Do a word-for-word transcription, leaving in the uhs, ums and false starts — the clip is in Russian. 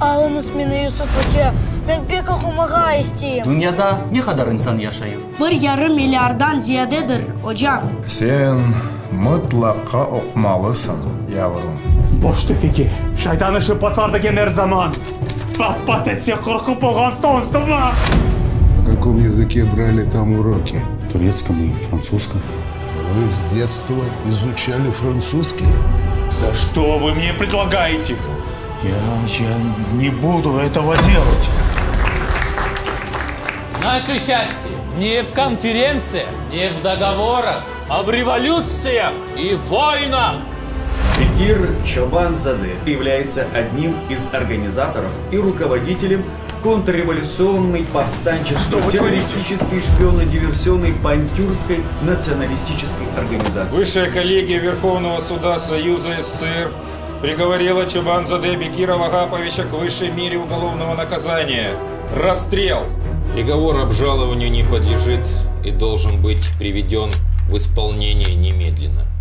Алыныз мені Юсуф Уча, мен пек оқымаға істейм. Дүнияда не қадар инсан яшайыр? Бір ярым миллиардан зиядедір, Учам. Сен мұтлақа оқымалысын, яврым. Бошты феке, шайтан іші батарды генер заман. Бат-бат әтсе қырқып оған тозды ма? На каком языке брали там уроки? Турецком и французском. Вы с детства изучали французский? Да что вы мне предлагаете? Я, я не буду этого делать. Наше счастье не в конференциях, не в договорах, а в революциях и войнах. Эгир Чобанзаде является одним из организаторов и руководителем контрреволюционной повстанческой террористической шпионно-диверсионной пантюрской националистической организации. Высшая коллегия Верховного Суда Союза ССР приговорила Чобан-заде Бекира Агаповича к высшей мере уголовного наказания – расстрел. Приговор обжалованию не подлежит и должен быть приведен в исполнение немедленно.